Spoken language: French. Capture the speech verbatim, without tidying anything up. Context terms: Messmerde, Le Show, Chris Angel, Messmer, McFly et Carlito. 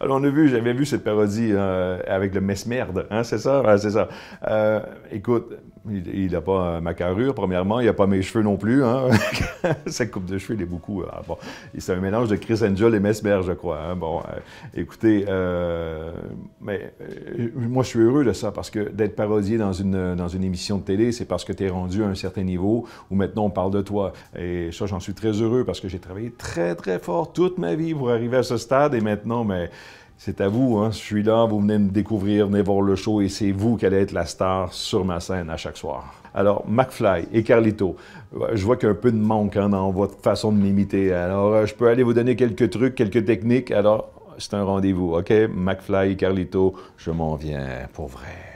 Alors, on a vu, j'avais vu cette parodie euh, avec le Messmerde, hein, c'est ça? Ouais, c'est ça. Euh, écoute, il n'a pas ma carrure, premièrement, il n'a pas mes cheveux non plus, hein. Cette coupe de cheveux, il est beaucoup... Ah, bon, c'est un mélange de Chris Angel et Messmer, je crois, hein. Bon, euh, écoutez, euh, mais euh, moi, je suis heureux de ça, parce que d'être parodié dans une, dans une émission de télé, c'est parce que tu es rendu à un certain niveau où maintenant on parle de toi. Et ça, j'en suis très heureux, parce que j'ai travaillé très, très fort toute ma vie pour arriver à ce stade, et maintenant, mais... c'est à vous, hein? Je suis là, vous venez me découvrir, venez voir le show et c'est vous qui allez être la star sur ma scène à chaque soir. Alors, McFly et Carlito, je vois qu'il y a un peu de manque hein, dans votre façon de m'imiter. Alors, je peux aller vous donner quelques trucs, quelques techniques. Alors, c'est un rendez-vous, OK? McFly et Carlito, je m'en viens pour vrai.